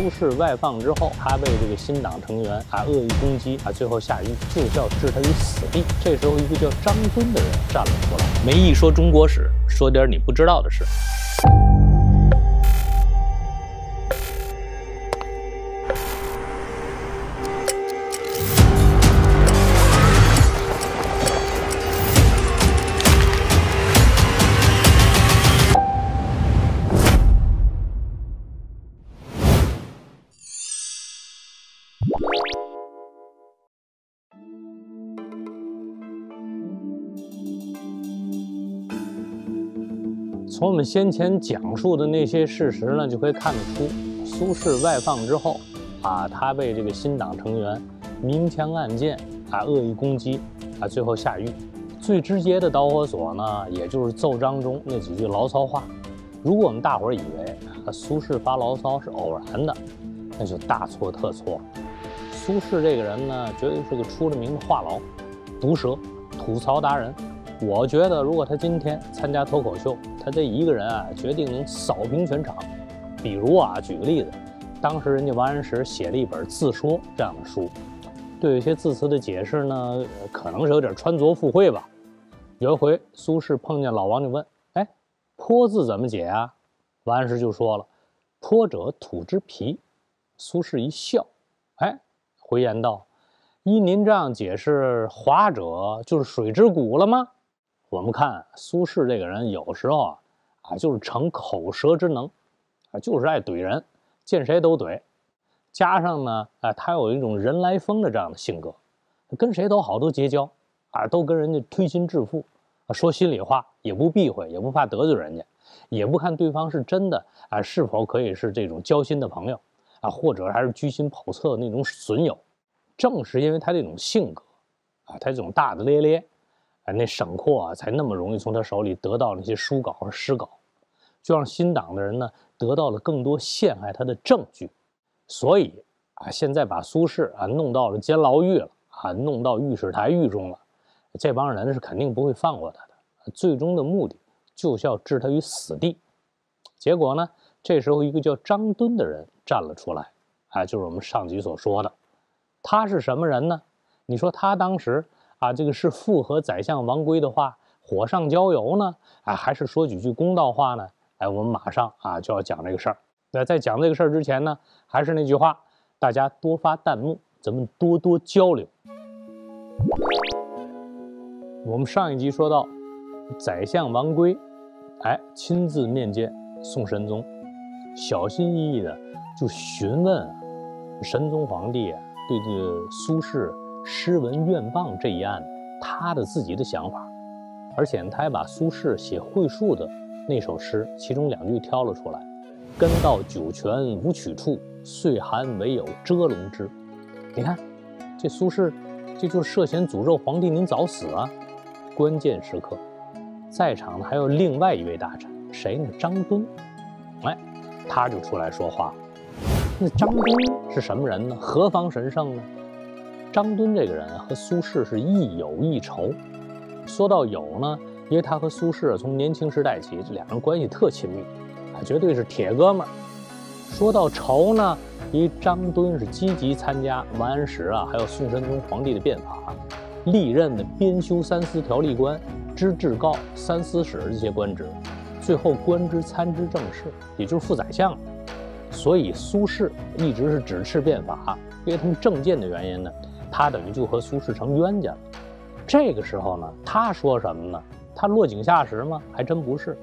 出事外放之后，他被这个新党成员恶意攻击，最后下狱助教置他于死地。这时候，一个叫张敦的人站了出来。没一说中国史，说点你不知道的事。 从我们先前讲述的那些事实呢，就可以看得出，苏轼外放之后，他被这个新党成员明枪暗箭，恶意攻击，最后下狱。最直接的导火索呢，也就是奏章中那几句牢骚话。如果我们大伙儿以为苏轼发牢骚是偶然的，那就大错特错。苏轼这个人呢，绝对是个出了名的话痨、毒舌、吐槽达人。 我觉得，如果他今天参加脱口秀，他这一个人决定能扫平全场。比如举个例子，当时人家王安石写了一本《自说》这样的书，对有些字词的解释呢，可能是有点穿着附会吧。有一回，苏轼碰见老王就问：“哎，泼字怎么解啊？”王安石就说了：“泼者，土之皮。”苏轼一笑，哎，回言道：“依您这样解释，华者就是水之谷了吗？” 我们看苏轼这个人，有时候就是逞口舌之能，就是爱怼人，见谁都怼。加上呢，他有一种人来疯的这样的性格，跟谁都好，都结交，都跟人家推心置腹，说心里话也不避讳，也不怕得罪人家，也不看对方是真的是否可以是这种交心的朋友或者还是居心叵测的那种损友。正是因为他这种性格，他这种大大咧咧。 那沈括才那么容易从他手里得到那些书稿和诗稿，就让新党的人呢得到了更多陷害他的证据，所以现在把苏轼弄到了监牢狱了弄到御史台狱中了，这帮人是肯定不会放过他的，最终的目的就是要置他于死地。结果呢，这时候一个叫张敦的人站了出来，就是我们上集所说的，他是什么人呢？你说他当时。 这个是附和宰相王圭的话，火上浇油呢，还是说几句公道话呢？我们马上就要讲这个事儿。那在讲这个事儿之前呢，还是那句话，大家多发弹幕，咱们多多交流。我们上一集说到，宰相王圭，亲自面见宋神宗，小心翼翼的就询问神宗皇帝对这个苏轼。 诗文愿望这一案，他的自己的想法，而且他还把苏轼写会树的那首诗，其中两句挑了出来：“根到九泉无取处，岁寒唯有遮笼枝。”你看，这苏轼，这就是涉嫌诅咒皇帝您早死啊！关键时刻，在场的还有另外一位大臣，谁呢？张敦，他就出来说话。那张敦是什么人呢？何方神圣呢？ 张敦这个人和苏轼是亦友亦仇。说到友呢，因为他和苏轼从年轻时代起，这两人关系特亲密，绝对是铁哥们儿。说到仇呢，因为张敦是积极参加王安石还有宋神宗皇帝的变法，历任的编修三司条例官、知制诰、三司使这些官职，最后官至参知政事，也就是副宰相。所以苏轼一直是指斥变法，因为他们政见的原因呢。 他等于就和苏轼成冤家了。这个时候呢，他说什么呢？他落井下石吗？还真不是。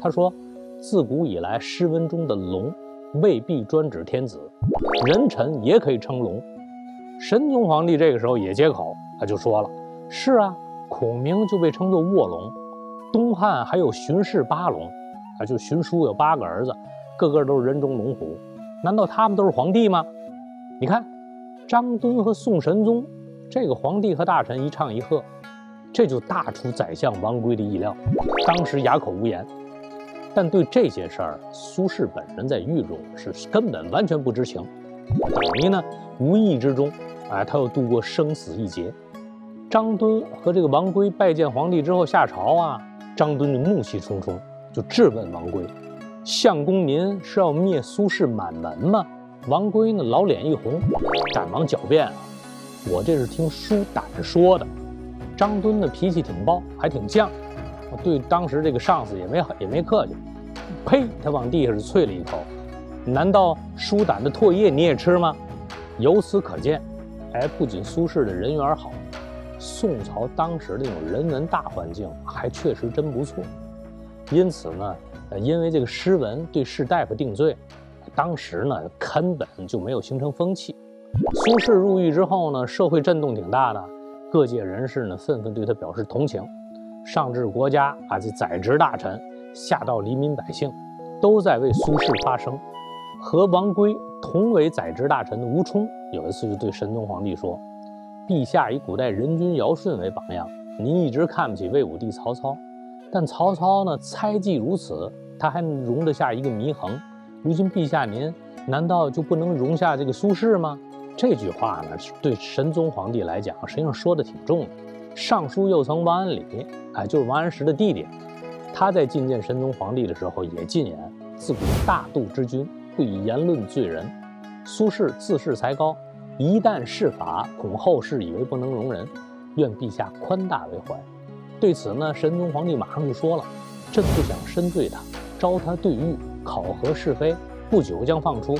他说：“自古以来，诗文中的‘龙’未必专指天子，人臣也可以称‘龙’。”神宗皇帝这个时候也接口，他就说了：“是啊，孔明就被称作卧龙。东汉还有荀氏八龙，就荀叔有八个儿子，个个都是人中龙虎。难道他们都是皇帝吗？你看。” 张敦和宋神宗，这个皇帝和大臣一唱一和，这就大出宰相王圭的意料，当时哑口无言。但对这些事儿，苏轼本人在狱中是根本完全不知情，等于呢无意之中，他又度过生死一劫。张敦和这个王圭拜见皇帝之后下朝张敦就怒气冲冲，就质问王圭：“相公您是要灭苏轼满门吗？”王归呢老脸一红，赶忙狡辩：“我这是听书胆说的。张敦的脾气挺暴，还挺犟，我对当时这个上司也没客气。”呸！他往地上啐了一口。难道书胆的唾液你也吃吗？由此可见，哎，不仅苏轼的人缘好，宋朝当时这种人文大环境还确实真不错。因此呢，因为这个诗文对士大夫定罪，当时呢根本就没有形成风气。苏轼入狱之后呢，社会震动挺大的，各界人士呢纷纷对他表示同情，上至国家啊，这宰执大臣，下到黎民百姓，都在为苏轼发声。和王圭同为宰执大臣的吴充，有一次就对神宗皇帝说：“陛下以古代仁君尧舜为榜样，您一直看不起魏武帝曹操，但曹操呢猜忌如此，他还容得下一个祢衡。如今陛下您难道就不能容下这个苏轼吗？”这句话呢，对神宗皇帝来讲，实际上说的挺重的。尚书右丞王安礼，哎，就是王安石的弟弟，他在觐见神宗皇帝的时候也进言：“自古大度之君，不以言论罪人。苏轼自恃才高，一旦释法，恐后世以为不能容人，愿陛下宽大为怀。”对此呢，神宗皇帝马上就说了：“朕不想深罪他，招他对狱，考核是非，不久将放出。”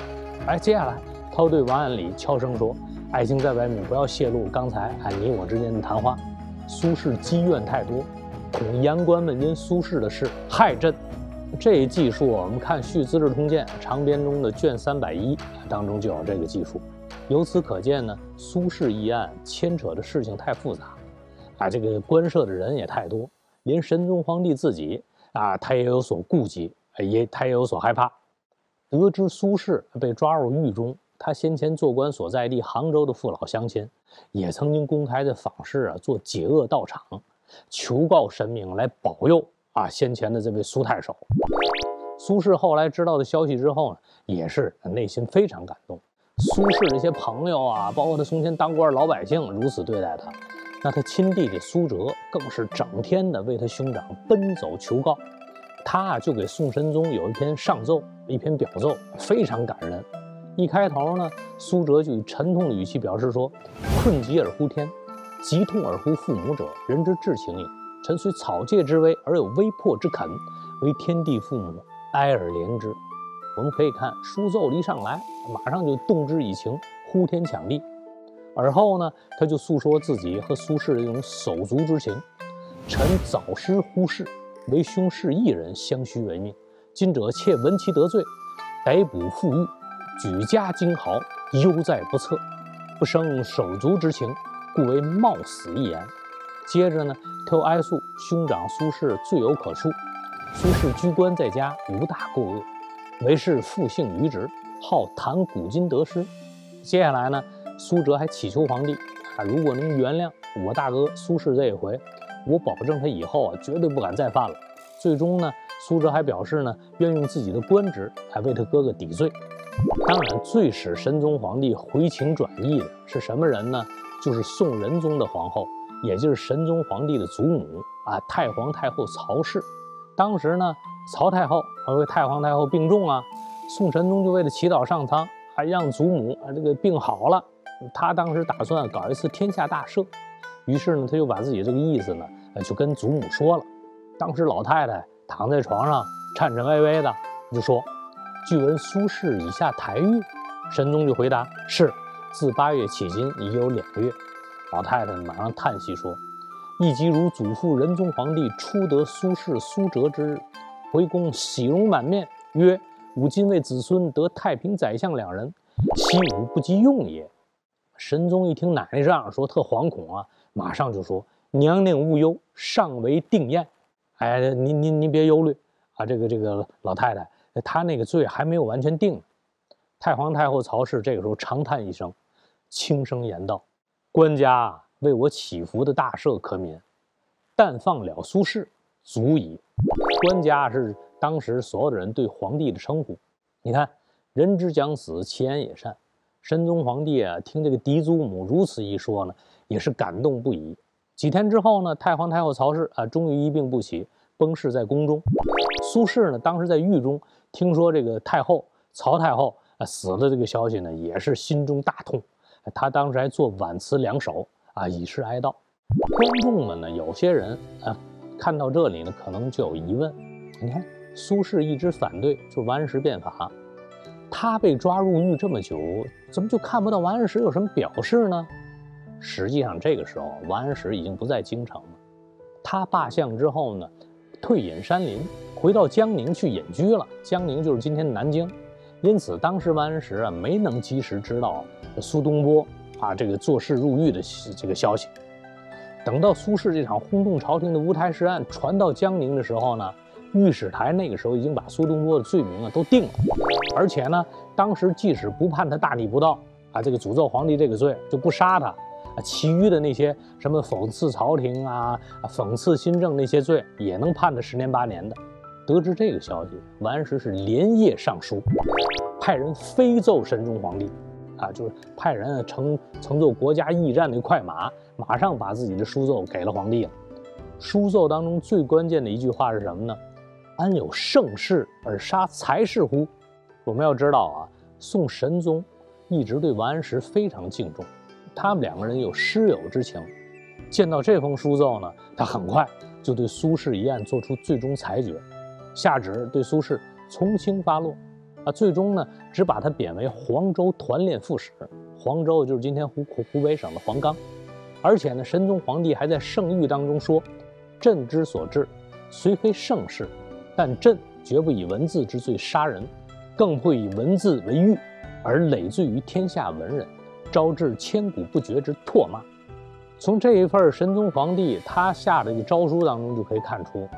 哎，接下来他对王安礼悄声说：“爱卿在外面不要泄露刚才你我之间的谈话。苏轼积怨太多，恐言官们因苏轼的事害朕。”这一技术，我们看《续资治通鉴》长编中的卷310当中就有这个技术。由此可见呢，苏轼一案牵扯的事情太复杂，啊，这个关涉的人也太多，连神宗皇帝自己啊，他也有所顾忌，他也有所害怕。得知苏轼被抓入狱中，他先前做官所在地杭州的父老乡亲，也曾经公开的访视啊，做解厄道场，求告神明来保佑。啊，先前的这位苏太守，苏轼后来知道的消息之后呢，也是内心非常感动。苏轼这些朋友啊，包括他从前当官的老百姓如此对待他，那他亲弟弟苏辙更是整天的为他兄长奔走求告。他啊，就给宋神宗有一篇上奏，一篇表奏，非常感人。一开头呢，苏辙就以沉痛的语气表示说：“困极而乎天，极痛而乎父母者，人之至情也。臣虽草芥之微，而有微迫之恳，为天地父母，哀而怜之。”我们可以看书奏一上来，马上就动之以情，呼天抢地。而后呢，他就诉说自己和苏轼的这种手足之情：“臣早失忽视，为兄是一人相须为命。今者窃闻其得罪，逮捕赴狱，举家惊嚎，忧在不测，不生手足之情，故为冒死一言。”接着呢，他又哀诉兄长苏轼罪有可恕，苏轼居官在家，无大过恶，为是复姓于直，好谈古今得失。接下来呢，苏辙还祈求皇帝啊，如果能原谅我大哥苏轼这一回，我保证他以后啊绝对不敢再犯了。最终呢，苏辙还表示呢，愿用自己的官职来为他哥哥抵罪。当然，最使神宗皇帝回情转意的是什么人呢？就是宋仁宗的皇后，也就是神宗皇帝的祖母啊，太皇太后曹氏。当时呢，曹太后和太皇太后病重啊，宋神宗就为了祈祷上苍，还让祖母这个病好了。他当时打算搞一次天下大赦，于是呢，他就把自己这个意思呢，就跟祖母说了。当时老太太躺在床上颤颤巍巍的，就说：“据闻苏轼已下台狱。”神宗就回答：“是，自8月迄今已有2月。”老太太马上叹息说：“亦即如祖父仁宗皇帝初得苏轼、苏辙之日，回宫喜容满面，曰：‘吾今为子孙得太平宰相两人，昔吾不及用也。’”神宗一听奶奶这样说，特惶恐啊，马上就说：“娘娘勿忧，尚为定验。”哎，您别忧虑啊，这个老太太，她那个罪还没有完全定。太皇太后曹氏这个时候长叹一声，轻声言道：“官家为我祈福的大赦可免，但放了苏轼，足矣。”官家是当时所有的人对皇帝的称呼。你看，人之将死，其言也善。神宗皇帝啊，听这个嫡祖母如此一说呢，也是感动不已。几天之后呢，太皇太后曹氏啊，终于一病不起，崩逝在宫中。苏轼呢，当时在狱中，听说这个太后曹太后死了这个消息呢，也是心中大痛。他当时还做挽词两首啊，以示哀悼。观众们呢，有些人啊，看到这里呢，可能就有疑问：你看苏轼一直反对就王安石变法，他被抓入狱这么久，怎么就看不到王安石有什么表示呢？实际上，这个时候王安石已经不在京城了，他罢相之后呢，退隐山林，回到江宁去隐居了。江宁就是今天的南京。因此，当时王安石啊没能及时知道苏东坡啊这个做事入狱的这个消息。等到苏轼这场轰动朝廷的乌台诗案传到江宁的时候呢，御史台那个时候已经把苏东坡的罪名啊都定了，而且呢，当时即使不判他大逆不道啊，这个诅咒皇帝这个罪就不杀他，啊，其余的那些什么讽刺朝廷啊、讽刺新政那些罪也能判他10年8年的。得知这个消息，王安石是连夜上书，派人飞奏神宗皇帝，啊，就是派人乘坐国家驿站的快马，马上把自己的书奏给了皇帝了。书奏当中最关键的一句话是什么呢？安有盛世而杀才士乎？我们要知道啊，宋神宗一直对王安石非常敬重，他们两个人有师友之情。见到这封书奏呢，他很快就对苏轼一案做出最终裁决。下旨对苏轼从轻发落，啊，最终呢只把他贬为黄州团练副使，黄州就是今天湖北省的黄冈。而且呢，神宗皇帝还在圣谕当中说：“朕之所至，虽非盛世，但朕绝不以文字之罪杀人，更不以文字为狱，而累罪于天下文人，招致千古不绝之唾骂。”从这一份神宗皇帝他下的一个诏书当中就可以看出，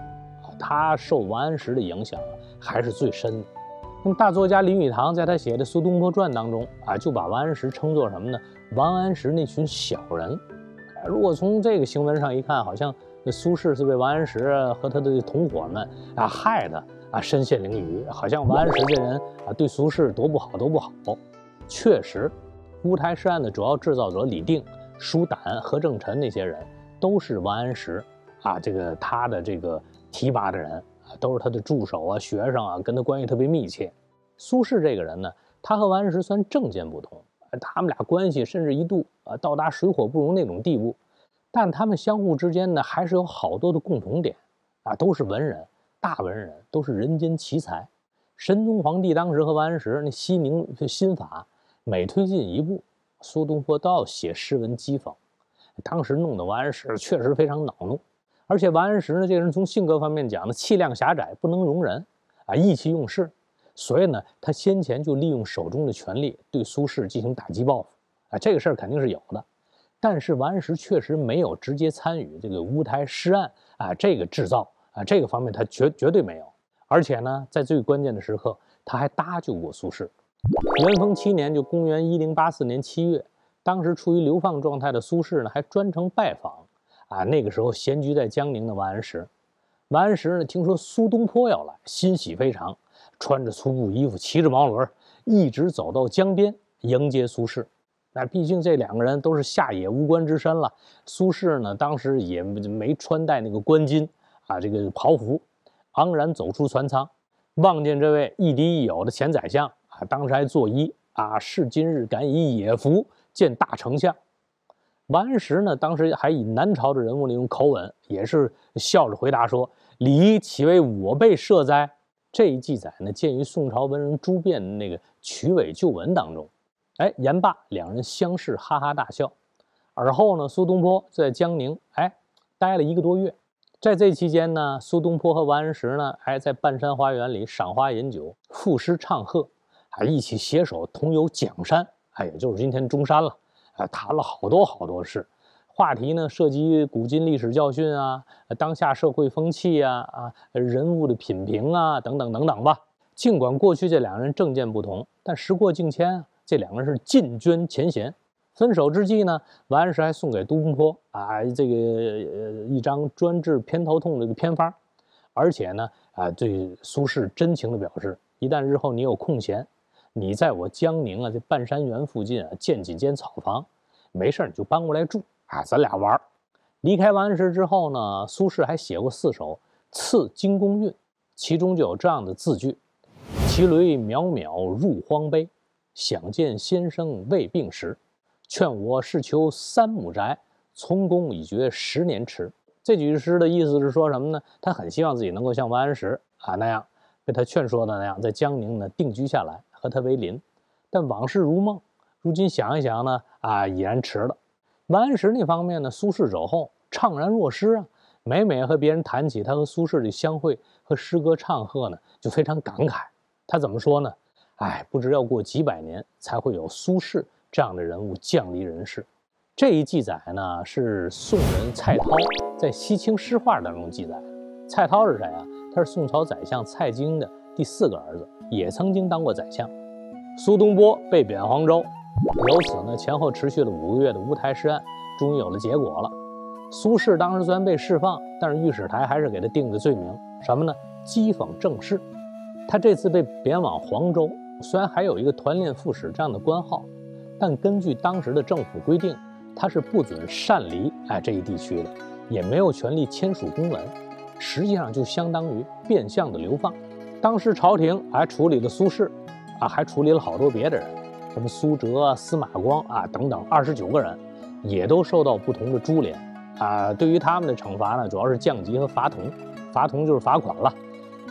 他受王安石的影响还是最深的。那么大作家林语堂在他写的《苏东坡传》当中啊，就把王安石称作什么呢？王安石那群小人。如果从这个行文上一看，好像苏轼是被王安石和他的同伙们啊害的啊身陷囹圄，好像王安石这人啊对苏轼多不好多不好。确实，乌台诗案的主要制造者李定、舒胆、何正辰那些人都是王安石啊这个他的这个提拔的人啊，都是他的助手啊、学生啊，跟他关系特别密切。苏轼这个人呢，他和王安石虽然政见不同，他们俩关系甚至一度啊到达水火不容那种地步，但他们相互之间呢，还是有好多的共同点啊，都是文人、大文人，都是人间奇才。神宗皇帝当时和王安石那西宁新法每推进一步，苏东坡都要写诗文讥讽，当时弄得王安石确实非常恼怒。而且王安石呢，这个人从性格方面讲呢，气量狭窄，不能容人，啊，意气用事，所以呢，他先前就利用手中的权力对苏轼进行打击报复，啊，这个事儿肯定是有的。但是王安石确实没有直接参与这个乌台诗案啊，这个制造啊，这个方面他绝对没有。而且呢，在最关键的时刻，他还搭救过苏轼。元丰7年，就公元1084年7月，当时处于流放状态的苏轼呢，还专程拜访。啊，那个时候闲居在江宁的王安石，王安石呢听说苏东坡要来，欣喜非常，穿着粗布衣服，骑着毛驴，一直走到江边迎接苏轼。那毕竟这两个人都是下野无官之身了，苏轼呢当时也没穿戴那个官巾啊，这个袍服，昂然走出船舱，望见这位亦敌亦友的前宰相啊，当时还作揖啊，是今日敢以野服见大丞相。王安石呢，当时还以南朝的人物那种口吻，也是笑着回答说：“礼岂为我辈设哉？”这一记载呢，见于宋朝文人朱辩的那个《曲伪旧闻》当中。哎，言罢，两人相视，哈哈大笑。而后呢，苏东坡在江宁哎待了1个多月，在这期间呢，苏东坡和王安石呢，还在半山花园里赏花饮酒、赋诗唱和，还一起携手同游蒋山，哎，也就是今天中山了。啊，谈了好多事，话题呢涉及古今历史教训啊、当下社会风气啊、人物的品评啊等等等等吧。尽管过去这两人政见不同，但时过境迁，这两个人是尽捐前嫌。分手之际呢，王安石还送给苏东坡啊这个一张专治偏头痛的偏方，而且呢啊对苏轼真情的表示，一旦日后你有空闲，你在我江宁啊，这半山园附近啊，建几间草房，没事你就搬过来住啊，咱俩玩。离开王安石之后呢，苏轼还写过4首次荆公韵，其中就有这样的字句：“骑驴渺渺入荒悲，想见先生未病时，劝我是求三亩宅，从公已觉10年迟。这句诗的意思是说什么呢？他很希望自己能够像王安石啊那样，被他劝说的那样，在江宁呢定居下来，和他为邻。但往事如梦，如今想一想呢，啊，已然迟了。王安石那方面呢，苏轼走后，怅然若失啊。 每和别人谈起他和苏轼的相会和诗歌唱和呢，就非常感慨。他怎么说呢？哎，不知要过几百年才会有苏轼这样的人物降临人世。这一记载呢，是宋人蔡涛在《西清诗话》当中记载。蔡涛是谁啊？他是宋朝宰相蔡京的第4个儿子，也曾经当过宰相。苏东坡被贬黄州，由此呢前后持续了5个月的乌台诗案，终于有了结果了。 苏轼当时虽然被释放，但是御史台还是给他定的罪名什么呢？讥讽政事。他这次被贬往黄州，虽然还有一个团练副使这样的官号，但根据当时的政府规定，他是不准擅离这一地区的，也没有权利签署公文，实际上就相当于变相的流放。当时朝廷还处理了苏轼，还处理了好多别的人，什么苏辙、司马光等等，29个人也都受到不同的株连。 对于他们的惩罚呢，主要是降级和罚铜，罚铜就是罚款了。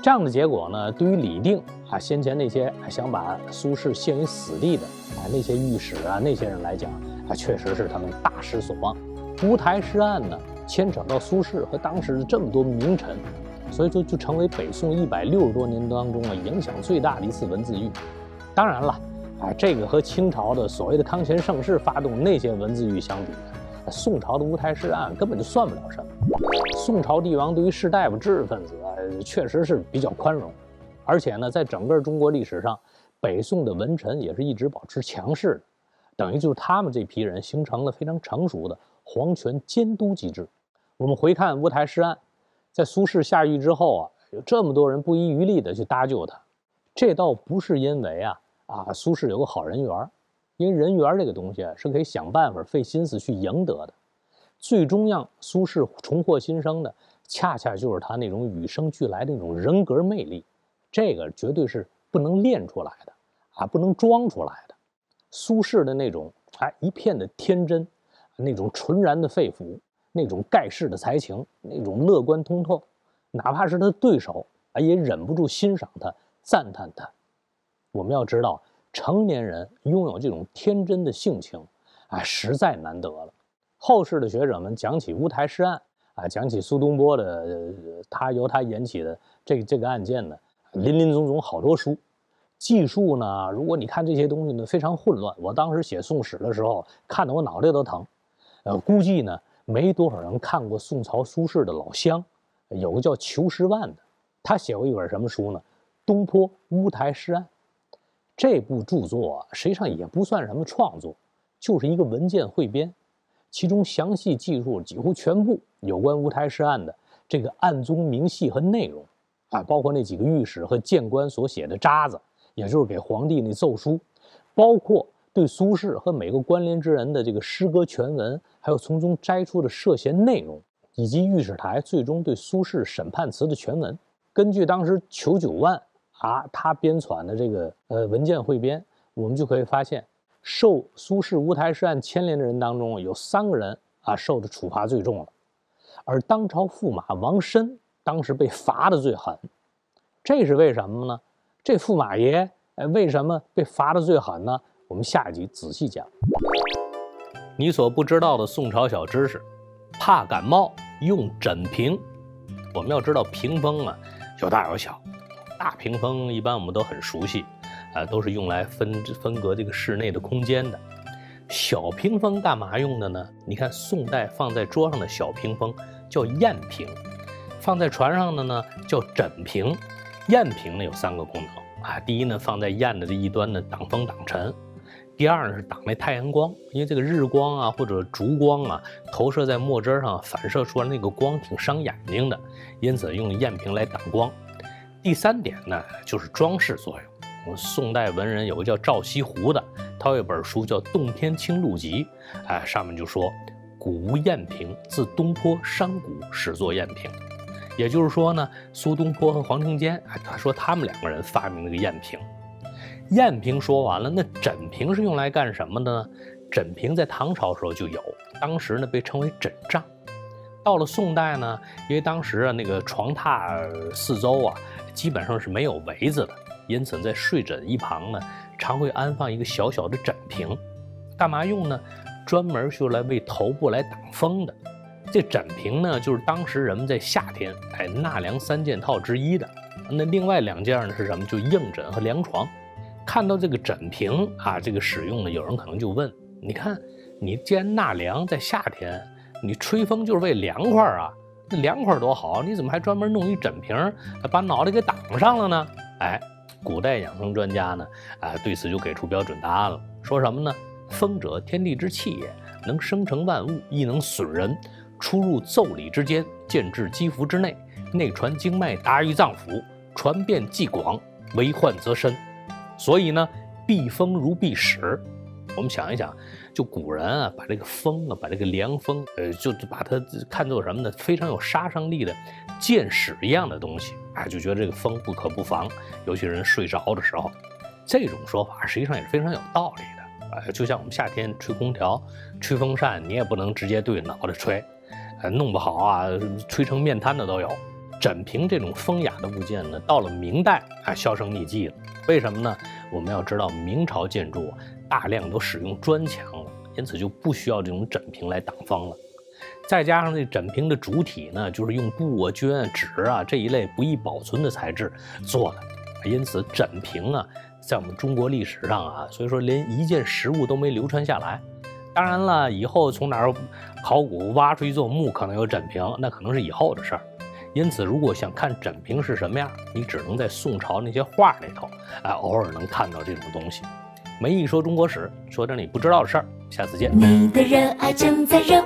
这样的结果呢，对于李定先前那些想把苏轼陷于死地的那些御史那些人来讲确实是他们大失所望。乌台诗案呢，牵扯到苏轼和当时这么多名臣，所以说就成为北宋160多年当中影响最大的一次文字狱。当然了，这个和清朝的所谓的康乾盛世发动那些文字狱相比。 宋朝的乌台诗案根本就算不了什么。宋朝帝王对于士大夫、知识分子确实是比较宽容，而且呢，在整个中国历史上，北宋的文臣也是一直保持强势的，等于就是他们这批人形成了非常成熟的皇权监督机制。我们回看乌台诗案，在苏轼下狱之后有这么多人不遗余力的去搭救他，这倒不是因为苏轼有个好人缘。 因为人缘这个东西是可以想办法、费心思去赢得的，最终让苏轼重获新生的，恰恰就是他那种与生俱来的那种人格魅力，这个绝对是不能练出来的不能装出来的。苏轼的那种一片的天真，那种纯然的肺腑，那种盖世的才情，那种乐观通透，哪怕是他的对手也忍不住欣赏他、赞叹他。我们要知道。 成年人拥有这种天真的性情，实在难得了。后世的学者们讲起乌台诗案，讲起苏东坡的，由他引起的这个案件呢，林林总总好多书。技术呢，如果你看这些东西呢，非常混乱。我当时写宋史的时候，看得我脑袋都疼。估计呢，没多少人看过宋朝苏轼的老乡，有个叫裘十万的，他写过一本什么书呢？《东坡乌台诗案》。 这部著作实际上也不算什么创作，就是一个文件汇编，其中详细记述几乎全部有关乌台诗案的这个案宗明细和内容，包括那几个御史和谏官所写的札子，也就是给皇帝那奏书，包括对苏轼和每个关联之人的这个诗歌全文，还有从中摘出的涉嫌内容，以及御史台最终对苏轼审判词的全文。根据当时裘九万。 他编纂的这个文件汇编，我们就可以发现，受苏轼乌台诗案牵连的人当中，有3个人受的处罚最重了，而当朝驸马王申当时被罚的最狠，这是为什么呢？这驸马爷为什么被罚的最狠呢？我们下一集仔细讲。你所不知道的宋朝小知识，怕感冒用枕屏。我们要知道屏风有大有小。 大屏风一般我们都很熟悉，都是用来分隔这个室内的空间的。小屏风干嘛用的呢？你看宋代放在桌上的小屏风叫砚屏，放在船上的呢叫枕屏。砚屏呢有3个功能第一呢放在砚的这一端呢挡风挡尘，第二呢是挡那太阳光，因为这个日光或者烛光投射在墨汁上反射出来那个光挺伤眼睛的，因此用砚屏来挡光。 第3点呢，就是装饰作用。我们宋代文人有个叫赵西湖的，他有一本书叫《洞天清录集》，上面就说：“古无砚屏，自东坡商贾始作砚屏。”也就是说呢，苏东坡和黄庭坚，他说他们2个人发明了个砚屏。砚瓶说完了，那枕瓶是用来干什么的呢？枕瓶在唐朝时候就有，当时呢被称为枕帐。到了宋代呢，因为当时啊那个床榻四周啊基本上是没有围子的，因此在睡枕一旁呢常会安放一个小小的枕瓶，干嘛用呢？专门用来为头部来挡风的。这枕瓶呢，就是当时人们在夏天纳凉三件套之一的。那另外两件呢是什么？就硬枕和凉床。看到这个枕瓶啊，这个使用呢，有人可能就问：你看，你既然纳凉在夏天，你吹风就是为凉快啊，那凉快多好，你怎么还专门弄一枕瓶把脑袋给挡上了呢？哎，古代养生专家呢，对此就给出标准答案了，说什么呢？风者，天地之气也，能生成万物，亦能损人。出入腠理之间，见至肌肤之内，内传经脉，达于脏腑，传遍既广，为患则深。所以呢，避风如避矢。我们想一想，就古人啊，把这个风啊，把这个凉风，就把它看作什么呢？非常有杀伤力的箭矢一样的东西啊，就觉得这个风不可不防，尤其人睡着的时候，这种说法实际上也是非常有道理的。就像我们夏天吹空调、吹风扇，你也不能直接对脑袋吹，弄不好啊，吹成面瘫的都有。枕瓶这种风雅的物件呢，到了明代销声匿迹了。为什么呢？我们要知道，明朝建筑大量都使用砖墙了，因此就不需要这种枕瓶来挡风了。再加上这枕瓶的主体呢，就是用布啊、绢啊、纸啊这一类不易保存的材质做的，因此枕瓶啊，在我们中国历史上啊，所以说连一件实物都没流传下来。当然了，以后从哪儿考古挖出一座墓，可能有枕瓶，那可能是以后的事儿。因此，如果想看枕瓶是什么样，你只能在宋朝那些画里头，偶尔能看到这种东西。文艺说中国史，说点你不知道的事儿。下次见。你的热爱正在热。